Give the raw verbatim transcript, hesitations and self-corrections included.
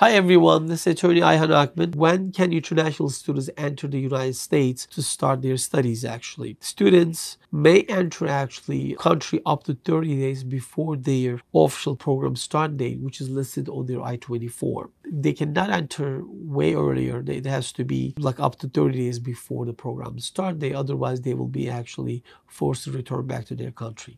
Hi everyone, this is attorney Ayhan Ogmen. When can international students enter the United States to start their studies actually? Students may enter actually country up to thirty days before their official program start date, which is listed on their I twenty-four. They cannot enter way earlier. It has to be like up to thirty days before the program start date. Otherwise, they will be actually forced to return back to their country.